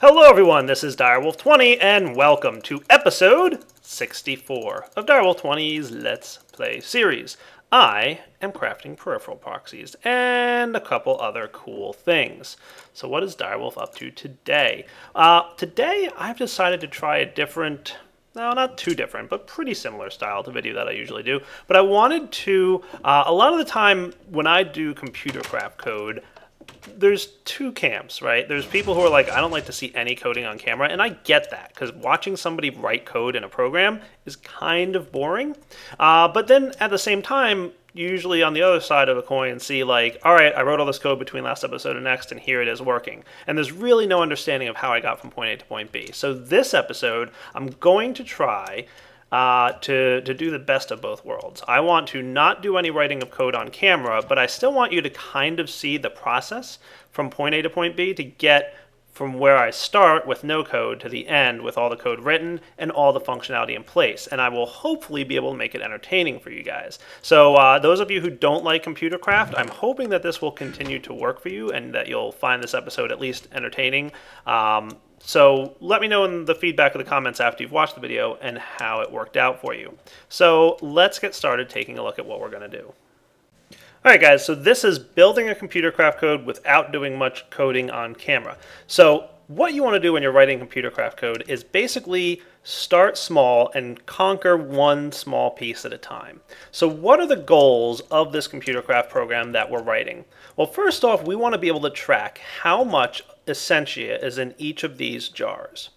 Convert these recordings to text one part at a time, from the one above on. Hello everyone, this is Direwolf20 and welcome to episode 64 of Direwolf20's Let's Play series. I am crafting peripheral proxies and a couple other cool things. So what is Direwolf up to today? Today I've decided to try a different, no, not too different, but pretty similar style to video that I usually do. But I wanted to, a lot of the time when I do ComputerCraft code, there's two camps, right? There's people who are like, I don't like to see any coding on camera, and I get that, because watching somebody write code in a program is kind of boring. But then at the same time, you usually on the other side of the coin see like, all right, I wrote all this code between last episode and next, and here it is working. And there's really no understanding of how I got from point A to point B. So this episode, I'm going to try to do the best of both worlds. I want to not do any writing of code on camera, but I still want you to kind of see the process from point A to point B to get from where I start with no code to the end with all the code written and all the functionality in place. And I will hopefully be able to make it entertaining for you guys. So those of you who don't like ComputerCraft, I'm hoping that this will continue to work for you and that you'll find this episode at least entertaining. So let me know in the feedback of the comments after you've watched the video and how it worked out for you. So let's get started taking a look at what we're going to do. Alright guys, so this is building a ComputerCraft code without doing much coding on camera. So what you want to do when you're writing ComputerCraft code is basically start small and conquer one small piece at a time. So what are the goals of this ComputerCraft program that we're writing? Well, first off, we want to be able to track how much Essentia is in each of these jars.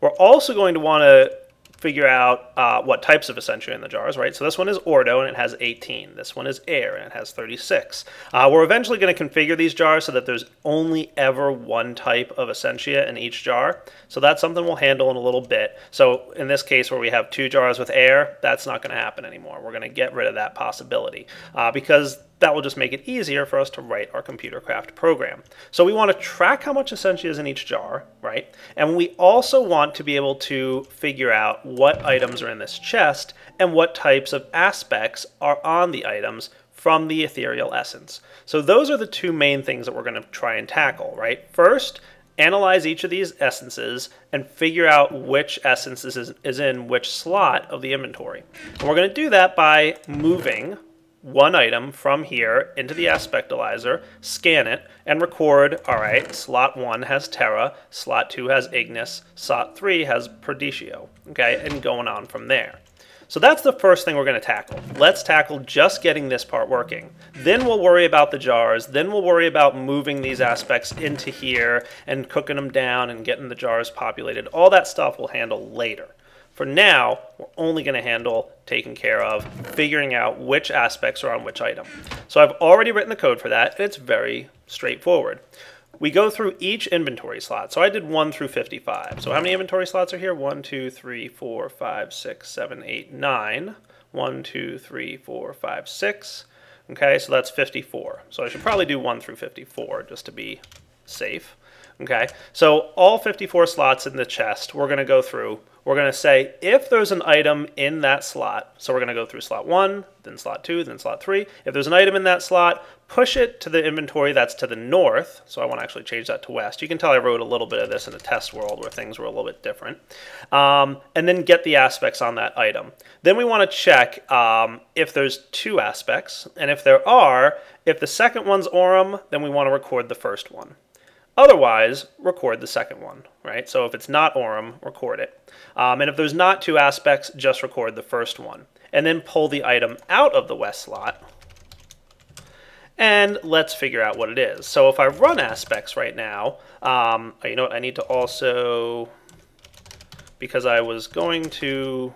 We're also going to want to figure out what types of Essentia in the jars, right? So this one is Ordo, and it has 18. This one is Air, and it has 36. We're eventually going to configure these jars so that there's only ever one type of Essentia in each jar. So that's something we'll handle in a little bit. So in this case where we have two jars with Air, that's not going to happen anymore. We're going to get rid of that possibility because that will just make it easier for us to write our ComputerCraft program. So we want to track how much Essentia is in each jar, right? And we also want to be able to figure out what items are in this chest and what types of aspects are on the items from the Ethereal Essence. So those are the two main things that we're going to try and tackle, right? First, analyze each of these essences and figure out which essence is in which slot of the inventory. And we're going to do that by moving one item from here into the Aspectalizer, scan it, and record, all right, slot 1 has Terra, slot 2 has Ignis, slot 3 has Perditio, okay, and going on from there. So that's the first thing we're going to tackle. Let's tackle just getting this part working. Then we'll worry about the jars, then we'll worry about moving these aspects into here and cooking them down and getting the jars populated. All that stuff we'll handle later. For now, we're only going to handle taking care of figuring out which aspects are on which item. So I've already written the code for that, and it's very straightforward. We go through each inventory slot. So I did 1 through 55. So how many inventory slots are here? 1, 2, 3, 4, 5, 6, 7, 8, 9. 1, 2, 3, 4, 5, 6. Okay, so that's 54. So I should probably do 1 through 54 just to be safe. Okay, so all 54 slots in the chest we're going to go through. We're going to say if there's an item in that slot, so we're going to go through slot 1, then slot 2, then slot 3. If there's an item in that slot, push it to the inventory that's to the north. So I want to actually change that to west. You can tell I wrote a little bit of this in a test world where things were a little bit different. And then get the aspects on that item. Then we want to check if there's two aspects. And if there are, if the second one's Aurum, then we want to record the first one. Otherwise, record the second one, right? So if it's not Aurum, record it. And if there's not two aspects, just record the first one. And then pull the item out of the west slot. And let's figure out what it is. So if I run aspects right now, you know what, I need to also, because I was going to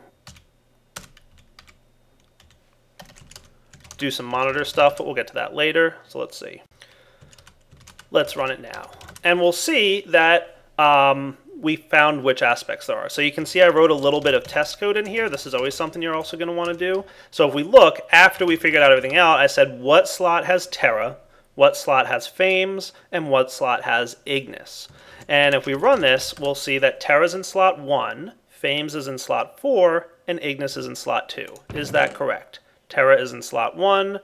do some monitor stuff, but we'll get to that later. So let's see. Let's run it now. And we'll see that we found which aspects there are. So you can see I wrote a little bit of test code in here. This is always something you're also going to want to do. So if we look, after we figured out everything out, I said what slot has Terra, what slot has Fames, and what slot has Ignis. And if we run this, we'll see that Terra's in slot 1, Fames is in slot 4, and Ignis is in slot 2. Is that correct? Terra is in slot 1,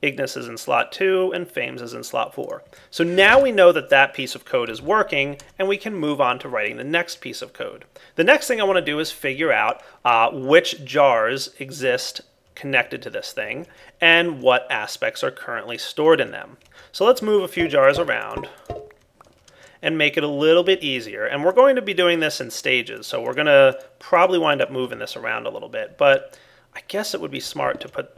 Ignis is in slot 2, and Fames is in slot 4. So now we know that that piece of code is working, and we can move on to writing the next piece of code. The next thing I want to do is figure out which jars exist connected to this thing, and what aspects are currently stored in them. So let's move a few jars around and make it a little bit easier. And we're going to be doing this in stages, so we're going to probably wind up moving this around a little bit, but I guess it would be smart to put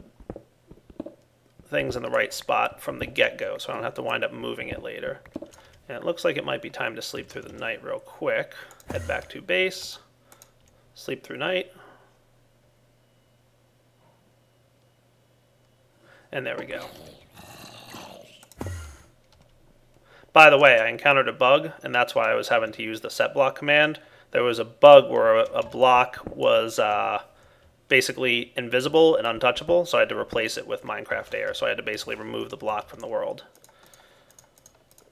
things in the right spot from the get-go, so I don't have to wind up moving it later. And it looks like it might be time to sleep through the night real quick. Head back to base, sleep through night. And there we go. By the way, I encountered a bug, and that's why I was having to use the set block command. There was a bug where a block was basically invisible and untouchable, so I had to replace it with Minecraft Air, so I had to basically remove the block from the world.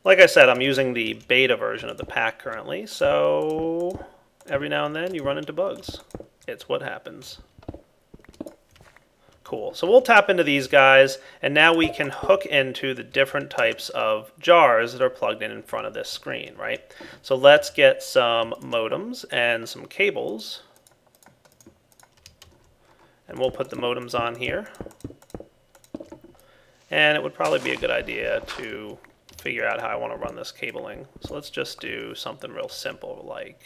Like I said, I'm using the beta version of the pack currently, so every now and then you run into bugs. It's what happens. Cool. So we'll tap into these guys, and now we can hook into the different types of jars that are plugged in front of this screen, right? So let's get some modems and some cables. And we'll put the modems on here. And it would probably be a good idea to figure out how I want to run this cabling. So let's just do something real simple like,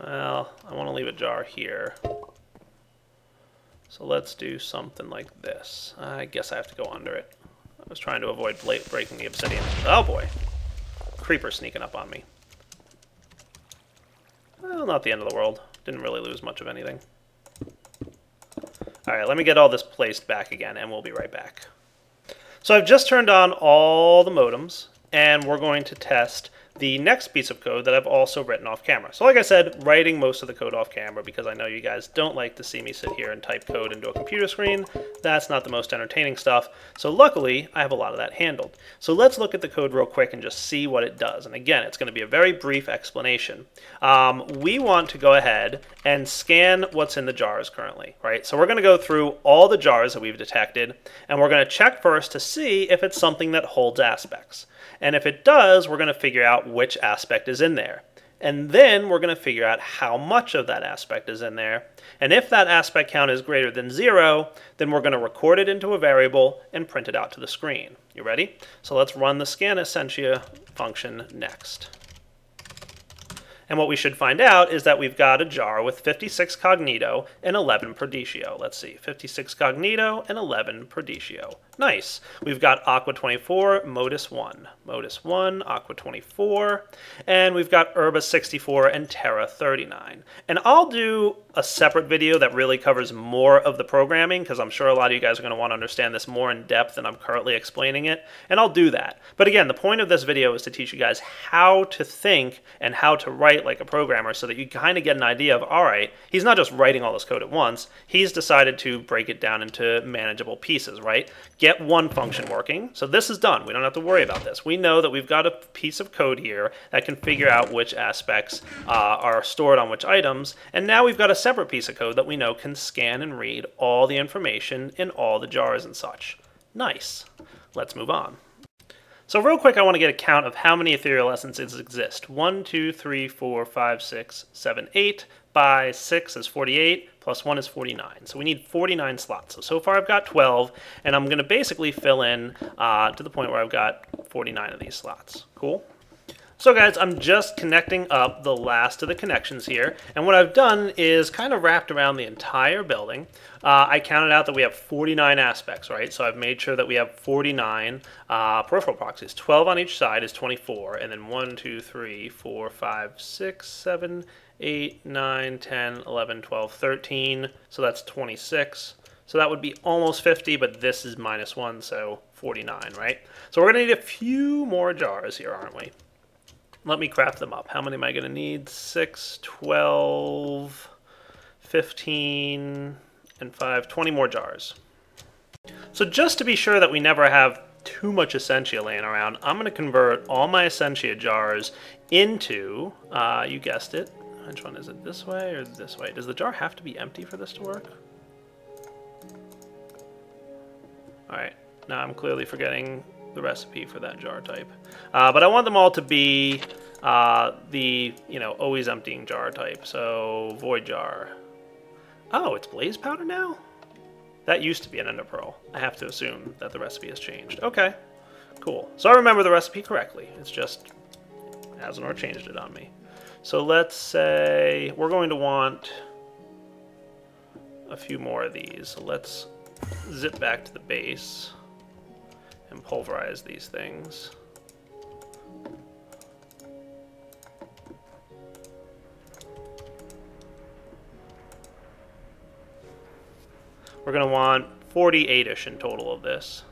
well, I want to leave a jar here. So let's do something like this. I guess I have to go under it. I was trying to avoid breaking the obsidian. Oh boy, creeper sneaking up on me. Well, not the end of the world. Didn't really lose much of anything. All right, let me get all this placed back again, and we'll be right back. So I've just turned on all the modems, and we're going to test the next piece of code that I've also written off camera. So like I said, writing most of the code off camera because I know you guys don't like to see me sit here and type code into a computer screen. That's not the most entertaining stuff. So luckily, I have a lot of that handled. So let's look at the code real quick and just see what it does. And again, it's going to be a very brief explanation. We want to go ahead and scan what's in the jars currently, right? So we're going to go through all the jars that we've detected, and we're going to check first to see if it's something that holds aspects. And if it does, we're going to figure out which aspect is in there. And then we're going to figure out how much of that aspect is in there. And if that aspect count is greater than 0, then we're going to record it into a variable and print it out to the screen. You ready? So let's run the scan Essentia function next. And what we should find out is that we've got a jar with 56 Cognito and 11 Perditio. Let's see, 56 Cognito and 11 Perditio. Nice. We've got Aqua 24, Modus 1, Aqua 24, and we've got Herba 64 and Terra 39. And I'll do a separate video that really covers more of the programming, because I'm sure a lot of you guys are going to want to understand this more in depth than I'm currently explaining it, and I'll do that. But again, the point of this video is to teach you guys how to think and how to write like a programmer, so that you kind of get an idea of, all right, he's not just writing all this code at once, he's decided to break it down into manageable pieces, right? Get one function working. So this is done. We don't have to worry about this. We know that we've got a piece of code here that can figure out which aspects are stored on which items. And now we've got a separate piece of code that we know can scan and read all the information in all the jars and such. Nice. Let's move on. So real quick, I want to get a count of how many ethereal essences exist. 1, 2, 3, 4, 5, 6, 7, 8. By 6 is 48, plus 1 is 49. So we need 49 slots. So far I've got 12, and I'm going to basically fill in to the point where I've got 49 of these slots. Cool? So guys, I'm just connecting up the last of the connections here, and what I've done is kind of wrapped around the entire building. I counted out that we have 49 aspects, right? So I've made sure that we have 49 peripheral proxies. 12 on each side is 24, and then 1, 2, 3, 4, 5, 6, 7, 8, 9, 10, 11, 12, 13, so that's 26. So that would be almost 50, but this is minus 1, so 49, right? So we're going to need a few more jars here, aren't we? Let me craft them up. How many am I going to need? 6, 12, 15, and 5, 20 more jars. So just to be sure that we never have too much Essentia laying around, I'm going to convert all my Essentia jars into, you guessed it, which one is it, this way or this way? Does the jar have to be empty for this to work? Alright, now I'm clearly forgetting the recipe for that jar type. But I want them all to be the, always emptying jar type. So, Void Jar. Oh, it's blaze powder now? That used to be an ender pearl. I have to assume that the recipe has changed. Okay, cool. So I remember the recipe correctly. It's just Asinor changed it on me. So let's say we're going to want a few more of these. So let's zip back to the base and pulverize these things. We're going to want 48-ish in total of this.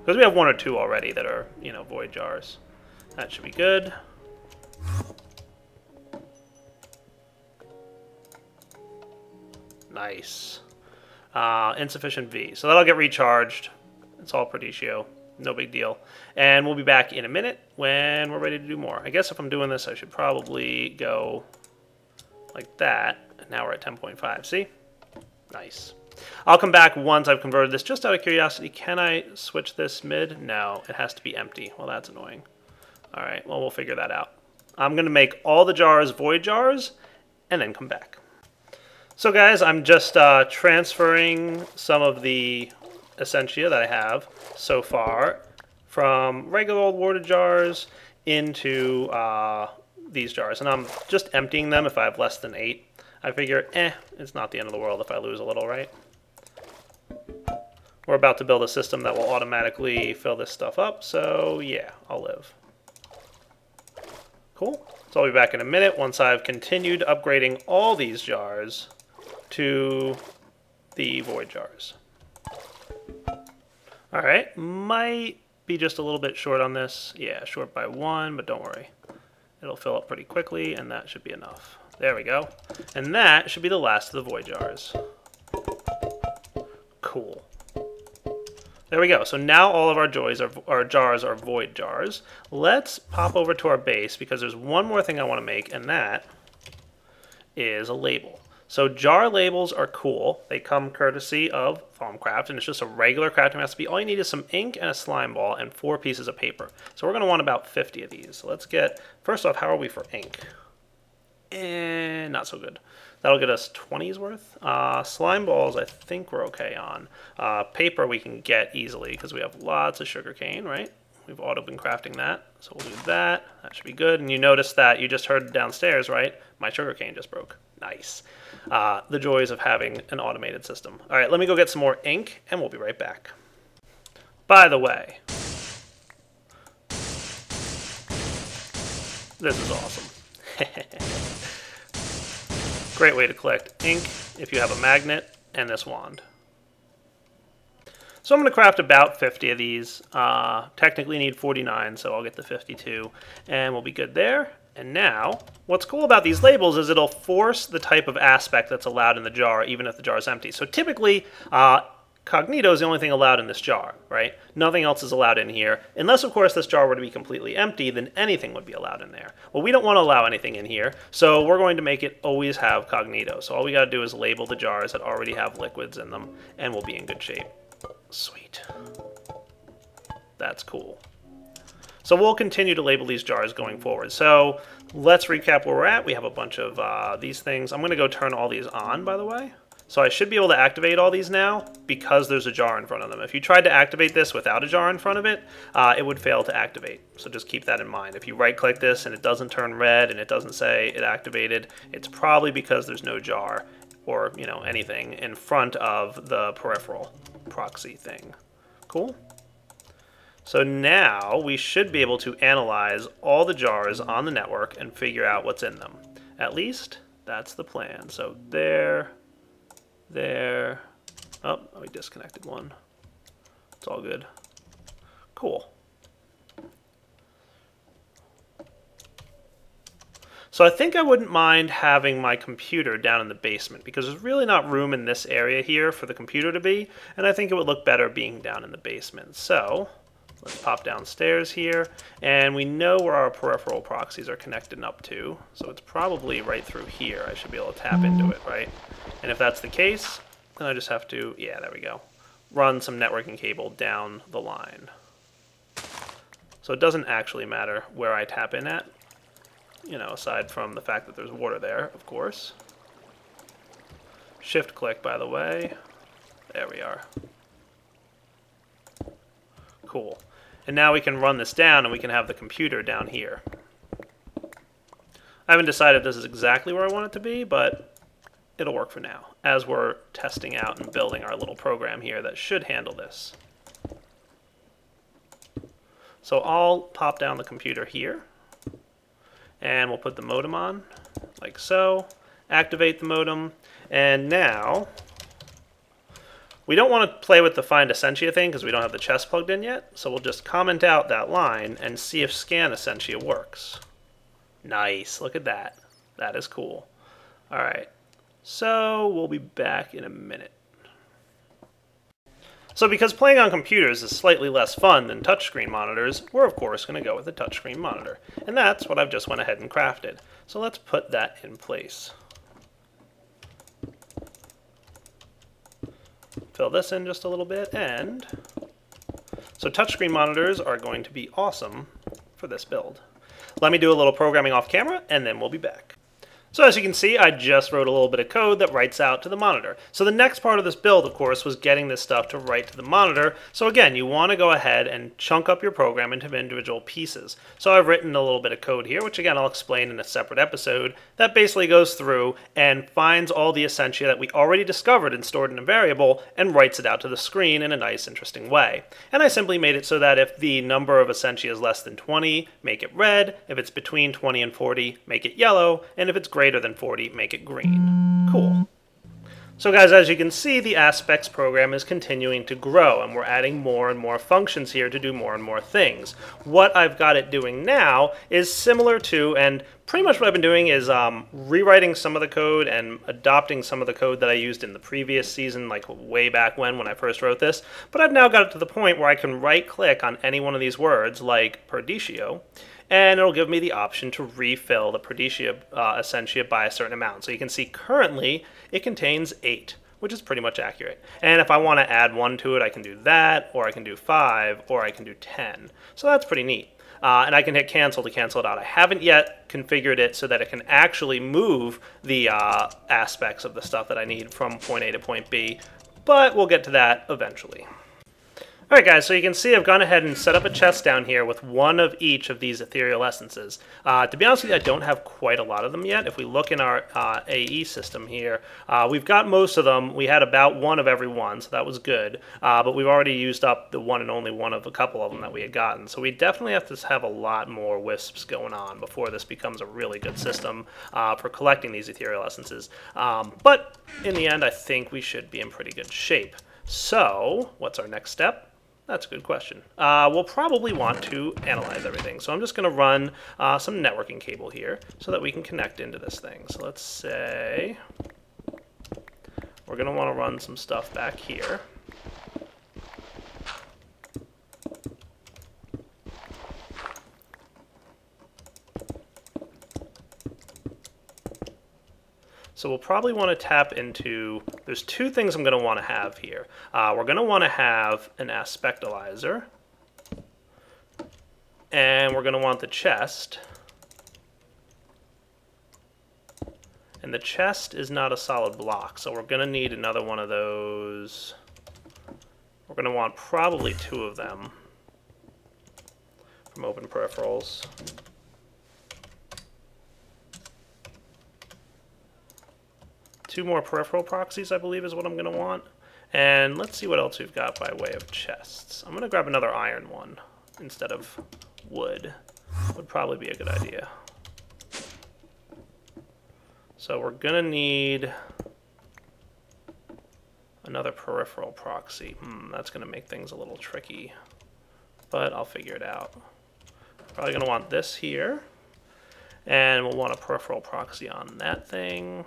Because we have one or two already that are, void jars. That should be good. Nice. Insufficient V. So that'll get recharged. It's all Perditio. No big deal. And we'll be back in a minute when we're ready to do more. I guess if I'm doing this, I should probably go like that. And now we're at 10.5. See? Nice. I'll come back once I've converted this. Just out of curiosity, can I switch this mid? No, it has to be empty. Well, that's annoying. All right, well, we'll figure that out. I'm going to make all the jars void jars and then come back. So, guys, I'm just transferring some of the Essentia that I have so far from regular old water jars into these jars. And I'm just emptying them if I have less than 8. I figure, it's not the end of the world if I lose a little, right? We're about to build a system that will automatically fill this stuff up, so yeah, I'll live. Cool. So I'll be back in a minute once I've continued upgrading all these jars to the void jars. Alright, might be just a little bit short on this. Yeah, short by 1, but don't worry. It'll fill up pretty quickly, and that should be enough. There we go. And that should be the last of the void jars. Cool. There we go. So now all of our jars are void jars. Let's pop over to our base because there's one more thing I want to make, and that is a label. So jar labels are cool. They come courtesy of FoamCraft, and it's just a regular crafting recipe. All you need is some ink and a slime ball and 4 pieces of paper. So we're going to want about 50 of these. So let's get, first off, how are we for ink? And not so good. That'll get us 20's worth. Slime balls, I think we're okay on. Paper we can get easily because we have lots of sugarcane, right? We've auto been crafting that, so we'll do that. That should be good. And you notice that you just heard downstairs, right? My sugarcane just broke. Nice. The joys of having an automated system. All right, let me go get some more ink, and we'll be right back. By the way, this is awesome. Great way to collect ink if you have a magnet and this wand. So I'm going to craft about 50 of these. Technically need 49, so I'll get the 52, and we'll be good there. And now, what's cool about these labels is it'll force the type of aspect that's allowed in the jar, even if the jar is empty. So typically, Cognito is the only thing allowed in this jar, right? Nothing else is allowed in here. Unless, of course, this jar were to be completely empty, then anything would be allowed in there. Well, we don't want to allow anything in here, so we're going to make it always have Cognito. So all we got to do is label the jars that already have liquids in them, and we'll be in good shape. Sweet. That's cool. So we'll continue to label these jars going forward. So let's recap where we're at. We have a bunch of these things. I'm going to go turn all these on, by the way. So I should be able to activate all these now because there's a jar in front of them. If you tried to activate this without a jar in front of it, it would fail to activate. So just keep that in mind. If you right-click this and it doesn't turn red and it doesn't say it activated, it's probably because there's no jar or, anything in front of the peripheral proxy thing. Cool. So now we should be able to analyze all the jars on the network and figure out what's in them. At least that's the plan. So there. Oh, we disconnected one. It's all good. Cool. So I think I wouldn't mind having my computer down in the basement because there's really not room in this area here for the computer to be, and I think it would look better being down in the basement. So let's pop downstairs here, and we know where our peripheral proxies are connected up to, so it's probably right through here. I should be able to tap into it, right? And if that's the case, then I just have to, yeah, there we go. run some networking cable down the line. So it doesn't actually matter where I tap in at, you know, aside from the fact that there's water there, of course. Shift click, by the way. There we are. Cool. And now we can run this down and we can have the computer down here. I haven't decided if this is exactly where I want it to be, but it'll work for now, as we're testing out and building our little program here that should handle this. So I'll pop down the computer here, and we'll put the modem on, like so. Activate the modem, and now we don't want to play with the find Essentia thing because we don't have the chest plugged in yet, so we'll just comment out that line and see if scan Essentia works. Nice, look at that. That is cool. All right, so we'll be back in a minute. So because playing on computers is slightly less fun than touchscreen monitors, we're of course going to go with a touchscreen monitor. And that's what I've just went ahead and crafted. So let's put that in place. Fill this in just a little bit, and... So touchscreen monitors are going to be awesome for this build. Let me do a little programming off camera, and then we'll be back. So as you can see, I just wrote a little bit of code that writes out to the monitor. So the next part of this build, of course, was getting this stuff to write to the monitor. So again, you want to go ahead and chunk up your program into individual pieces. So I've written a little bit of code here, which again, I'll explain in a separate episode, that basically goes through and finds all the Essentia that we already discovered and stored in a variable and writes it out to the screen in a nice, interesting way. And I simply made it so that if the number of Essentia is less than 20, make it red. If it's between 20 and 40, make it yellow. And if it's greater than 40, make it green. Cool. So guys, as you can see, the Aspects program is continuing to grow, and we're adding more and more functions here to do more and more things. What I've got it doing now is similar to, and pretty much what I've been doing is rewriting some of the code and adopting some of the code that I used in the previous season, like way back when I first wrote this. But I've now got it to the point where I can right-click on any one of these words, like Perditio, and it'll give me the option to refill the Perditio Essentia by a certain amount. So you can see currently it contains 8, which is pretty much accurate. And if I want to add 1 to it, I can do that, or I can do 5, or I can do 10. So that's pretty neat. And I can hit cancel to cancel it out. I haven't yet configured it so that it can actually move the aspects of the stuff that I need from point A to point B, but we'll get to that eventually. Alright guys, so you can see I've gone ahead and set up a chest down here with one of each of these Ethereal Essences. To be honest with you, I don't have quite a lot of them yet. If we look in our AE system here, we've got most of them. We had about one of every one, so that was good. But we've already used up the one and only one of a couple of them that we had gotten. So we definitely have to have a lot more wisps going on before this becomes a really good system for collecting these Ethereal Essences. But in the end, I think we should be in pretty good shape. So, what's our next step? That's a good question. We'll probably want to analyze everything. So I'm just going to run some networking cable here so that we can connect into this thing. So let's say we're going to want to run some stuff back here. So we'll probably want to tap into, there's two things I'm going to want to have here. We're going to want to have an Aspectalizer, and we're going to want the chest. And the chest is not a solid block, so we're going to need another one of those. We're going to want probably two of them from OpenPeripherals. Two more peripheral proxies, I believe, is what I'm going to want. And let's see what else we've got by way of chests. I'm going to grab another iron one instead of wood. Would probably be a good idea. So we're going to need another peripheral proxy. That's going to make things a little tricky, but I'll figure it out. Probably going to want this here, and we'll want a peripheral proxy on that thing.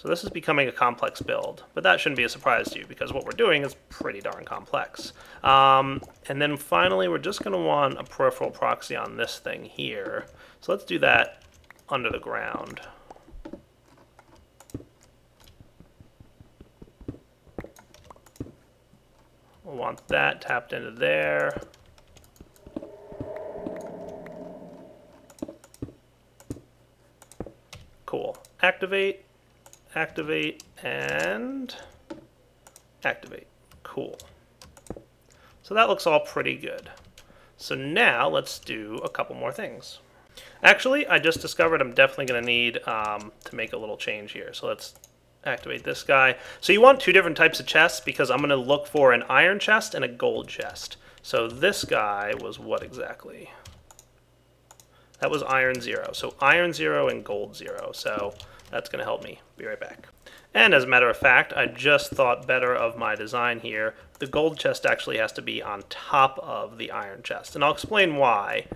So this is becoming a complex build, but that shouldn't be a surprise to you because what we're doing is pretty darn complex. And then finally, we're just going to want a peripheral proxy on this thing here. So let's do that under the ground. We'll want that tapped into there. Cool. Activate, activate, and activate. Cool. So that looks all pretty good. So now let's do a couple more things. Actually, I just discovered I'm definitely going to need to make a little change here. So let's activate this guy. So you want two different types of chests because I'm going to look for an iron chest and a gold chest. So this guy was what exactly? That was iron zero. So iron zero and gold zero. So that's going to help me. Be right back. And as a matter of fact, I just thought better of my design here. The gold chest actually has to be on top of the iron chest. And I'll explain why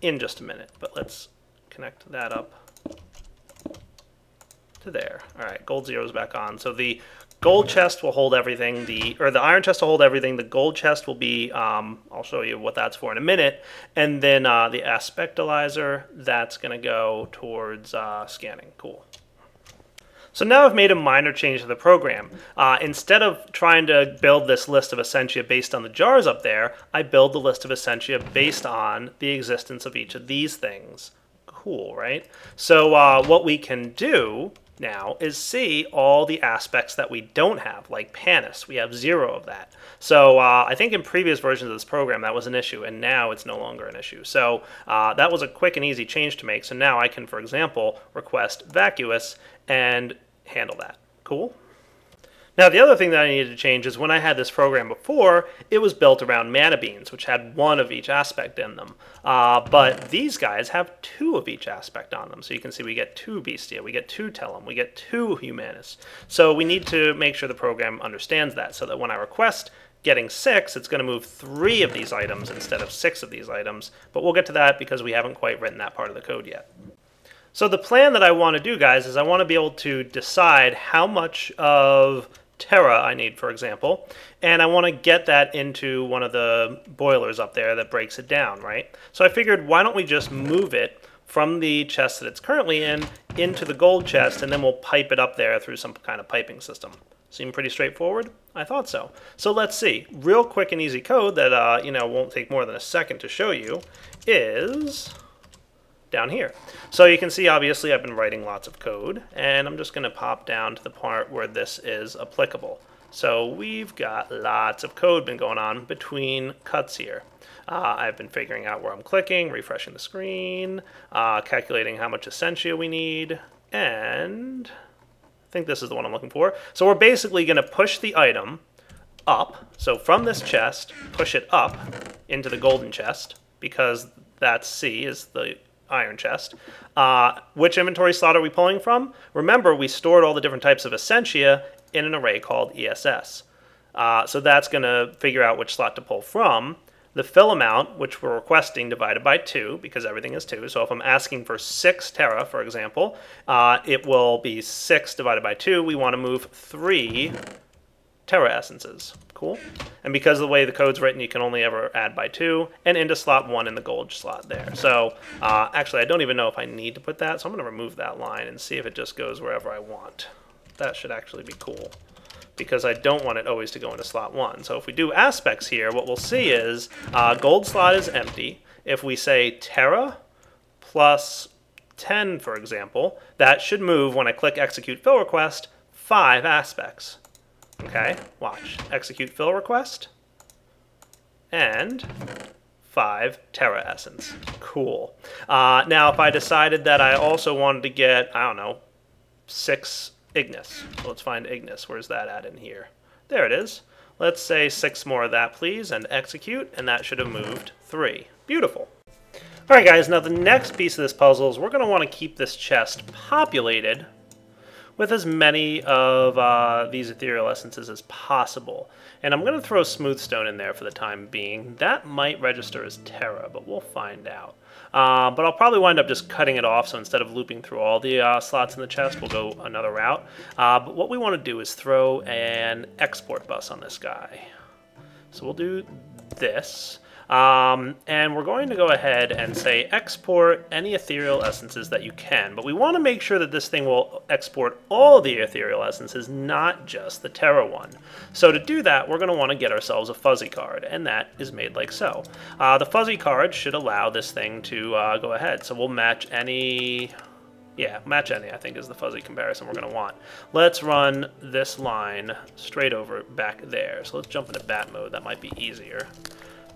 in just a minute. But let's connect that up to there. All right, gold zero is back on. So the gold chest will hold everything, the iron chest will hold everything. The gold chest will be, I'll show you what that's for in a minute. And then the Aspectalizer, that's going to go towards scanning. Cool. So now I've made a minor change to the program. Instead of trying to build this list of Essentia based on the jars up there, I build the list of Essentia based on the existence of each of these things. Cool, right? So what we can do now is see all the aspects that we don't have, like Panis. We have zero of that. So I think in previous versions of this program that was an issue, and now it's no longer an issue. So that was a quick and easy change to make. So now I can, for example, request Vacuous and handle that. Cool. Now the other thing that I needed to change is when I had this program before, it was built around mana beans, which had one of each aspect in them. But these guys have two of each aspect on them. So you can see we get two Bestia, we get two Tellum, we get two Humanis. So we need to make sure the program understands that so that when I request getting six, it's going to move three of these items instead of six of these items. But we'll get to that because we haven't quite written that part of the code yet. So the plan that I want to do, guys, is I want to be able to decide how much of Terra I need, for example, and I want to get that into one of the boilers up there that breaks it down, right? So I figured, why don't we just move it from the chest that it's currently in into the gold chest, and then we'll pipe it up there through some kind of piping system. Seem pretty straightforward? I thought so. So let's see. Real quick and easy code that you know, won't take more than a second to show you is down here. So you can see, obviously, I've been writing lots of code, and I'm just going to pop down to the part where this is applicable. So we've got lots of code been going on between cuts here. I've been figuring out where I'm clicking, refreshing the screen, calculating how much Essentia we need, and I think this is the one I'm looking for. So we're basically going to push the item up. So from this chest, push it up into the golden chest, because that C is the iron chest. Which inventory slot are we pulling from? Remember, we stored all the different types of Essentia in an array called ESS. So that's going to figure out which slot to pull from. The fill amount, which we're requesting, divided by 2, because everything is 2. So if I'm asking for 6 Terra, for example, it will be 6 divided by 2. We want to move 3 Terra essences. Cool. And because of the way the code's written, you can only ever add by 2, and into slot 1 in the gold slot there. So actually, I don't even know if I need to put that, so I'm going to remove that line and see if it just goes wherever I want. That should actually be cool, because I don't want it always to go into slot 1. So if we do aspects here, what we'll see is gold slot is empty. If we say Terra plus 10, for example, that should move, when I click execute fill request, 5 aspects. Okay, watch. Execute fill request, and 5 Terra essence. Cool. Now, if I decided that I also wanted to get, I don't know, 6 Ignis. So let's find Ignis. Where's that at in here? There it is. Let's say 6 more of that, please, and execute, and that should have moved 3. Beautiful. All right, guys, now the next piece of this puzzle is we're going to want to keep this chest populated with as many of these ethereal essences as possible. And I'm gonna throw Smoothstone in there for the time being. That might register as Terra, but we'll find out. But I'll probably wind up just cutting it off, so instead of looping through all the slots in the chest, we'll go another route. But what we wanna do is throw an export bus on this guy. So we'll do this. And we're going to go ahead and say export any ethereal essences that you can, but we want to make sure that this thing will export all the ethereal essences, not just the Terra one. So to do that, we're going to want to get ourselves a fuzzy card, and that is made like so. The fuzzy card should allow this thing to go ahead, so we'll match any... Yeah, match any, I think, is the fuzzy comparison we're going to want. Let's run this line straight over back there. So let's jump into bat mode. That might be easier.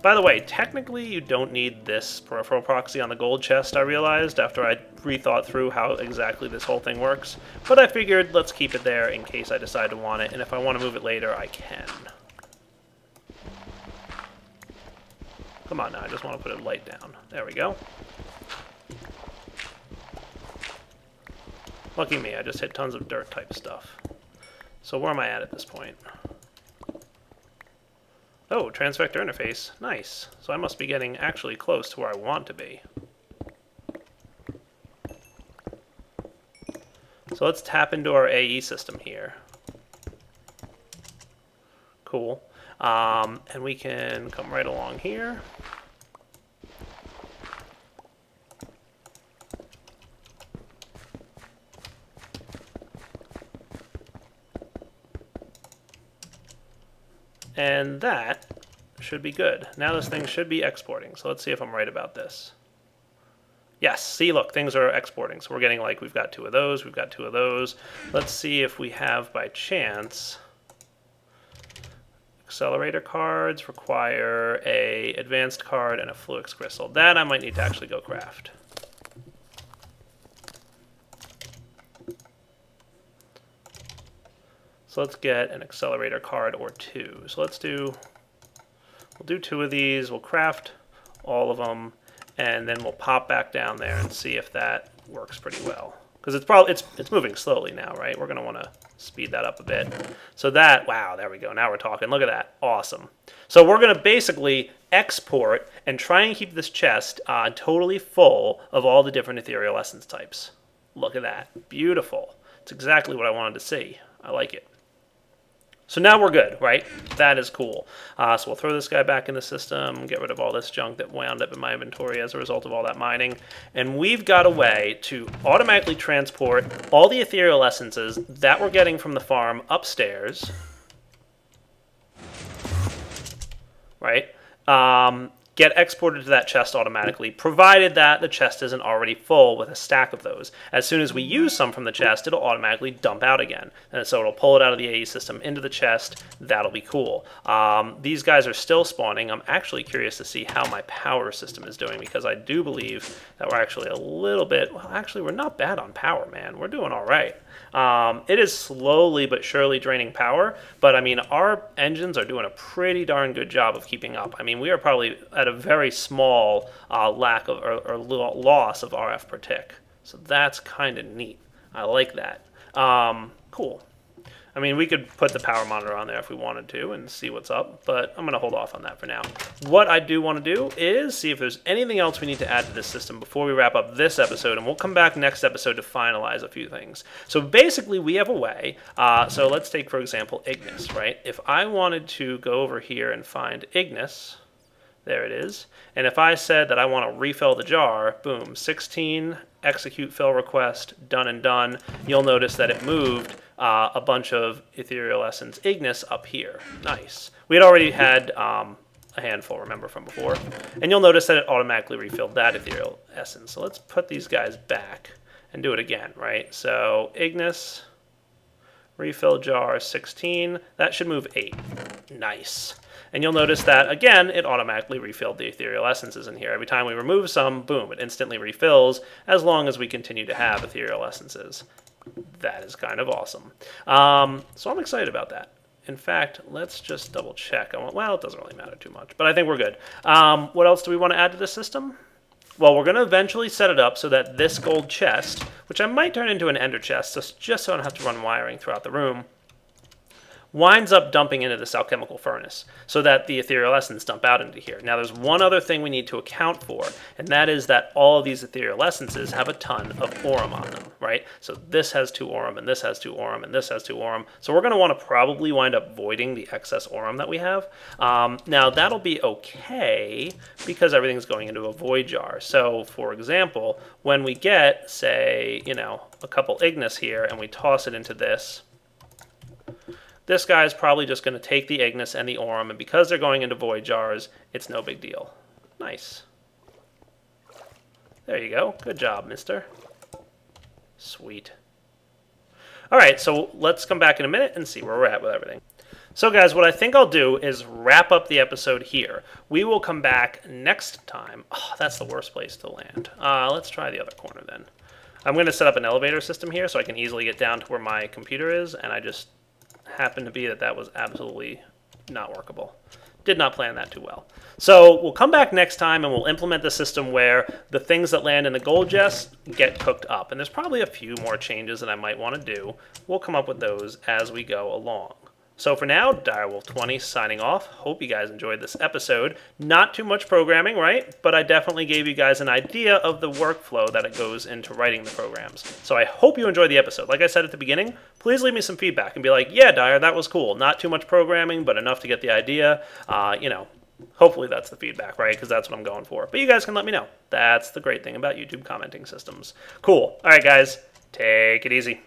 By the way, technically, you don't need this peripheral proxy on the gold chest, I realized, after I rethought through how exactly this whole thing works. But I figured let's keep it there in case I decide to want it, and if I want to move it later, I can. Come on now, I just want to put a light down. There we go. Lucky me, I just hit tons of dirt type stuff. So where am I at this point? Oh, Transvector Interface. Nice. So I must be getting actually close to where I want to be. So let's tap into our AE system here. Cool. And we can come right along here. And that should be good. Now this thing should be exporting, so let's see if I'm right about this. Yes, see, look, things are exporting. So we're getting, like, we've got two of those, we've got two of those. Let's see if we have, by chance, accelerator cards require a advanced card and a Fluix Crystal. That I might need to actually go craft. So let's get an accelerator card or two. So let's do, we'll do two of these, we'll craft all of them, and then we'll pop back down there and see if that works pretty well. Because it's probably, it's moving slowly now, right? We're gonna wanna speed that up a bit. So that, wow, there we go, now we're talking, look at that, awesome. So we're gonna basically export and try and keep this chest totally full of all the different ethereal essence types. Look at that, beautiful. It's exactly what I wanted to see, I like it. So now we're good, right? That is cool. So we'll throw this guy back in the system, get rid of all this junk that wound up in my inventory as a result of all that mining. And we've got a way to automatically transport all the ethereal essences that we're getting from the farm upstairs, right? Get exported to that chest automatically, provided that the chest isn't already full with a stack of those. As soon as we use some from the chest, it'll automatically dump out again. And so it'll pull it out of the AE system into the chest. That'll be cool. These guys are still spawning. I'm actually curious to see how my power system is doing, because I do believe that we're actually a little bit... Well, actually, we're not bad on power, man. We're doing all right. It is slowly but surely draining power, but I mean, our engines are doing a pretty darn good job of keeping up. I mean, we are probably at a very small lack of or loss of RF per tick. So that's kind of neat. I like that. Cool. I mean, we could put the power monitor on there if we wanted to and see what's up, but I'm going to hold off on that for now. What I do want to do is see if there's anything else we need to add to this system before we wrap up this episode, and we'll come back next episode to finalize a few things. So basically, we have a way. So let's take, for example, Ignis, right? If I wanted to go over here and find Ignis, there it is. And if I said that I want to refill the jar, boom, 16, execute fill request, done and done. You'll notice that it moved a bunch of ethereal essence Ignis up here. Nice. We had already had a handful, remember, from before. And you'll notice that it automatically refilled that ethereal essence. So let's put these guys back and do it again, right? So Ignis, refill jar 16. That should move 8. Nice. And you'll notice that, again, it automatically refilled the ethereal essences in here. Every time we remove some, boom, it instantly refills as long as we continue to have ethereal essences. That is kind of awesome. So I'm excited about that. In fact, let's just double check. Well, it doesn't really matter too much, but I think we're good. What else do we want to add to this system? Well, we're going to eventually set it up so that this gold chest, which I might turn into an ender chest, just so I don't have to run wiring throughout the room, winds up dumping into this alchemical furnace so that the ethereal essence dump out into here. Now there's one other thing we need to account for, and that is that all of these ethereal essences have a ton of aurum on them, right? So this has 2 aurum, and this has 2 aurum, and this has 2 aurum. So we're going to want to probably wind up voiding the excess aurum that we have. Now that'll be okay because everything's going into a void jar. So for example, when we get, say, you know, a couple Ignis here and we toss it into this, this guy is probably just going to take the Ignis and the Aurum, and because they're going into void jars, it's no big deal. Nice. There you go. Good job, mister. Sweet. All right, so let's come back in a minute and see where we're at with everything. So guys, what I think I'll do is wrap up the episode here. We will come back next time. Oh, that's the worst place to land. Let's try the other corner then. I'm going to set up an elevator system here so I can easily get down to where my computer is, and I just happened to be that that was absolutely not workable. Did not plan that too well. So we'll come back next time and we'll implement the system where the things that land in the gold chest get cooked up. And there's probably a few more changes that I might want to do. We'll come up with those as we go along. So for now, Direwolf20 signing off. Hope you guys enjoyed this episode. Not too much programming, right? But I definitely gave you guys an idea of the workflow that it goes into writing the programs. So I hope you enjoyed the episode. Like I said at the beginning, please leave me some feedback and be like, yeah, Dire, that was cool. Not too much programming, but enough to get the idea. You know, hopefully that's the feedback, right? Because that's what I'm going for. But you guys can let me know. That's the great thing about YouTube commenting systems. Cool. All right, guys, take it easy.